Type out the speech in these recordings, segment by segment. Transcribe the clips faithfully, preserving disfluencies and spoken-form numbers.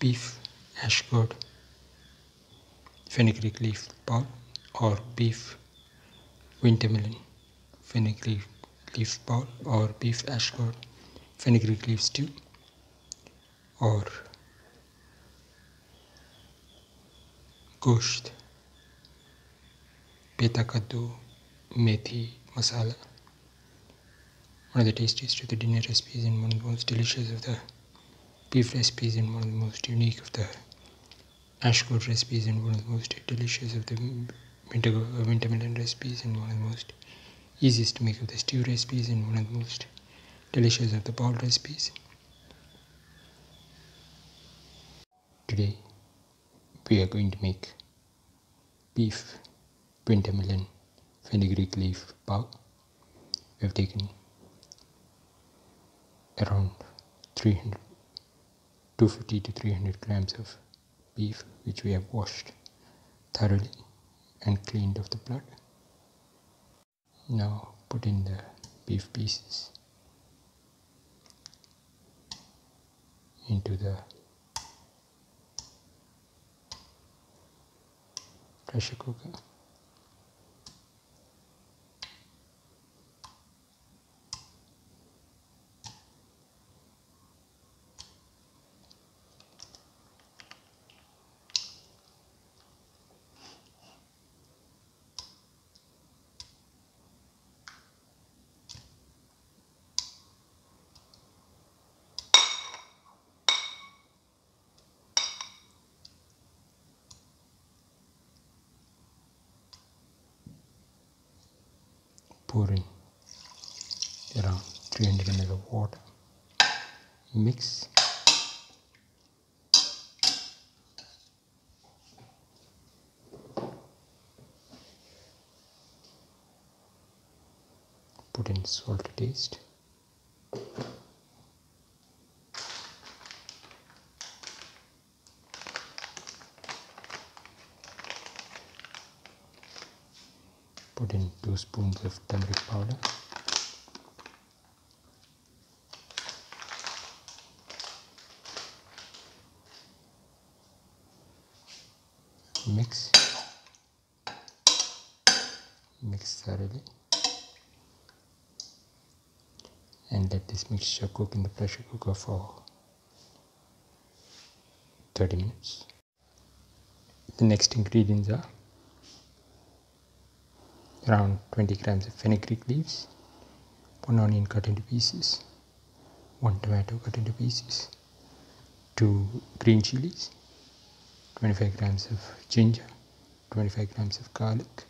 beef ashgote, fenugreek leaf pulp, or beef wintermelon, fenugreek leaf pulp, or beef ashgote, fenugreek leaf stew, or gosht, peta kaddu, methi masala. One of the tastiest of the dinner recipes and one of the most delicious of the beef recipes, and one of the most unique of the ashgote recipes, and one of the most delicious of the winter, wintermelon recipes, and one of the most easiest to make of the stew recipes, and one of the most delicious of the bowl recipes. Today we are going to make beef wintermelon fenugreek leaf pulp. We have taken around two hundred fifty to three hundred grams of beef, which we have washed thoroughly and cleaned of the blood. Now put in the beef pieces into the pressure cooker. Pour in around three hundred milliliters of water, mix, put in salt to taste, put in two spoons of turmeric powder, mix, mix thoroughly, and let this mixture cook in the pressure cooker for thirty minutes. The next ingredients are around twenty grams of fenugreek leaves, one onion cut into pieces, one tomato cut into pieces, two green chilies, twenty-five grams of ginger, twenty-five grams of garlic,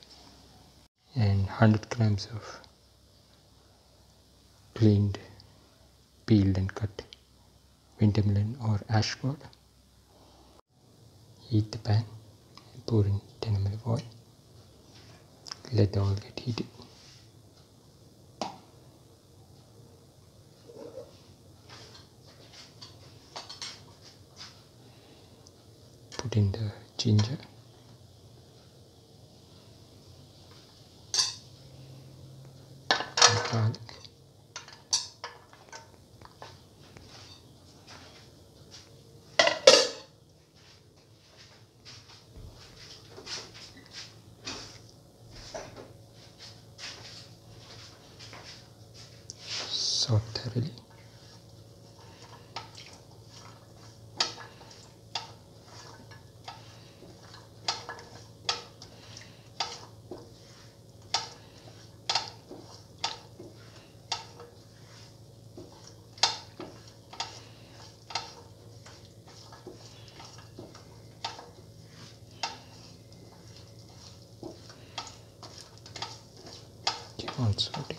and one hundred grams of cleaned, peeled and cut wintermelon or ashgote. Heat the pan and pour in ten milliliters of oil. Let the oil get heated. Put in the ginger. And garlic. Salt thoroughly, keep on salting.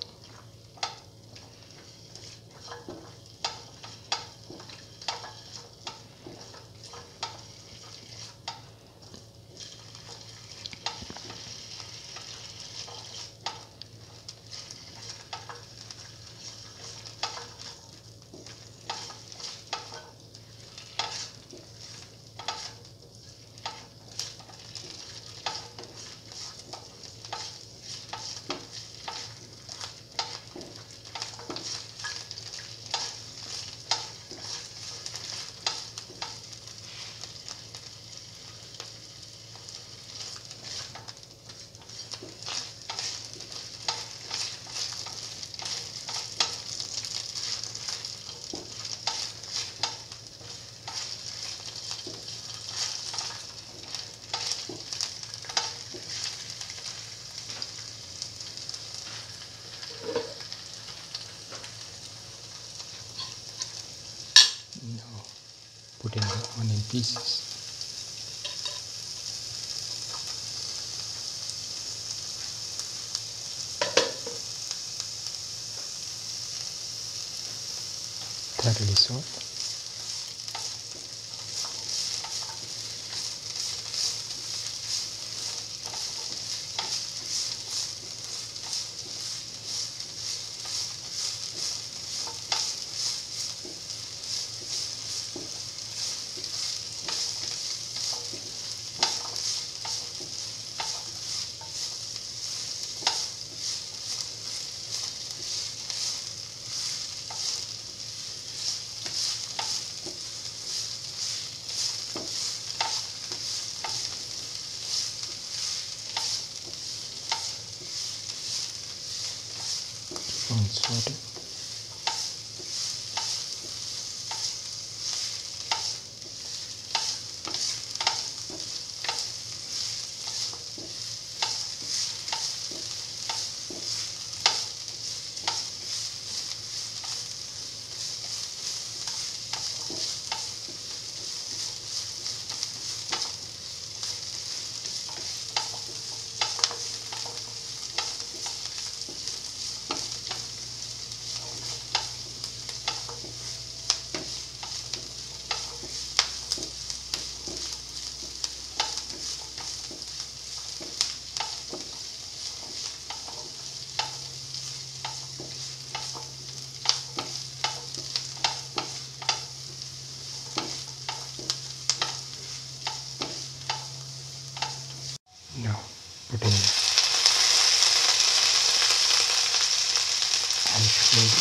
on in pieces. Thoroughly salt.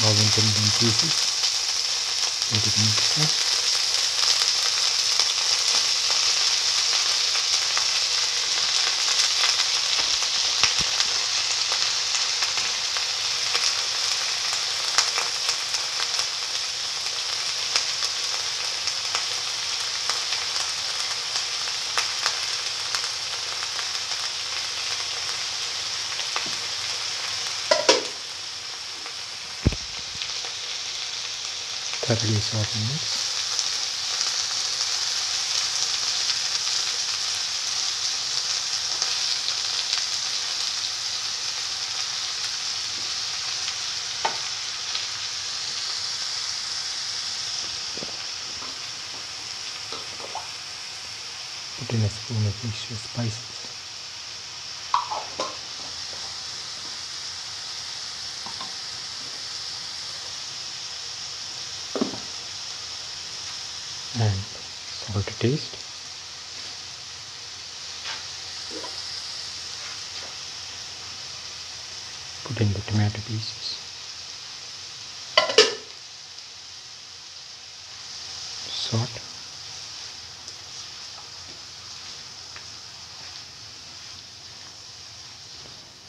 All in pieces, let it mix up. Thoroughly salt and mix. Put in a spoon of extra spices. And salt to taste. Put in the tomato pieces. Salt.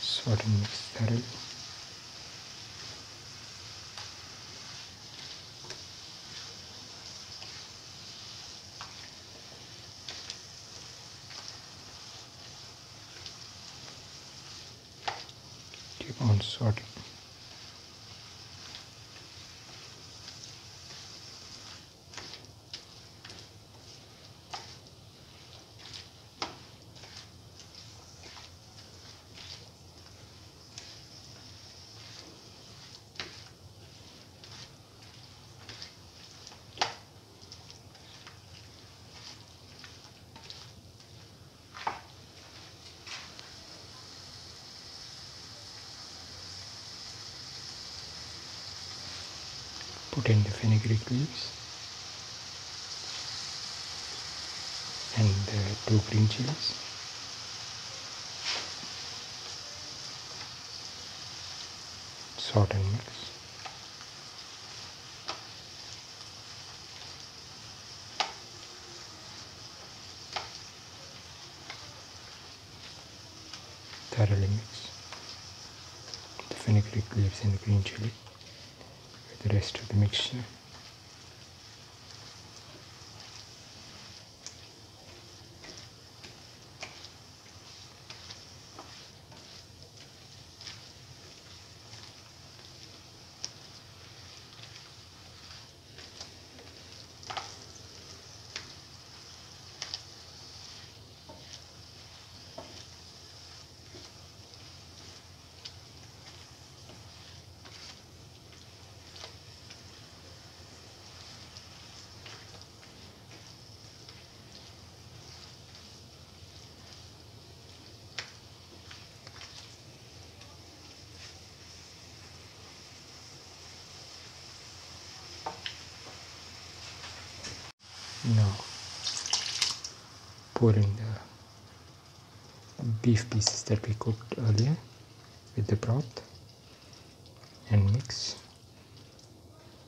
Salt and mix thoroughly. On sorting. Put in the fenugreek leaves and the two green chilies. Salt and mix. Thoroughly mix the fenugreek leaves and the green chili. The rest of the mixture. Now pour in the beef pieces that we cooked earlier with the broth and mix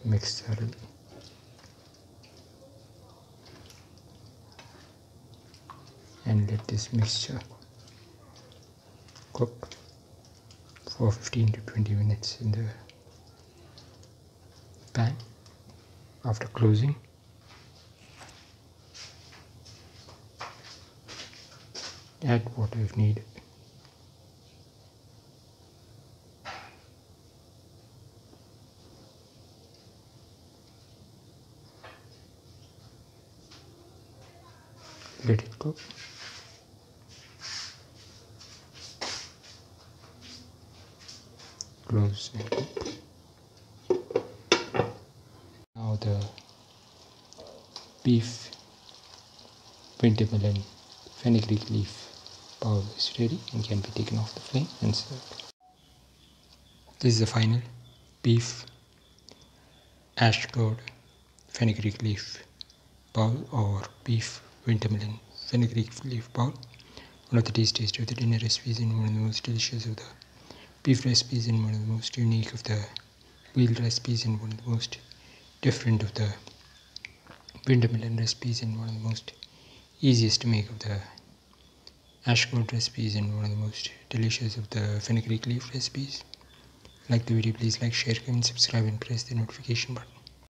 mix thoroughly. And let this mixture cook for fifteen to twenty minutes in the pan after closing. Add water if needed. Let it cook. Close and cook. Now the beef, wintermelon, and fenugreek leaf powder is ready and can be taken off the flame and served. This is the final beef ash curd fenugreek leaf bowl or beef wintermelon fenugreek leaf bowl. One of the tastiest of the dinner recipes and one of the most delicious of the beef recipes and one of the most unique of the veal recipes and one of the most different of the wintermelon recipes and one of the most easiest to make of the ash curd recipes and one of the most delicious of the fenugreek leaf recipes. Like the video, please like, share, comment, subscribe and press the notification button.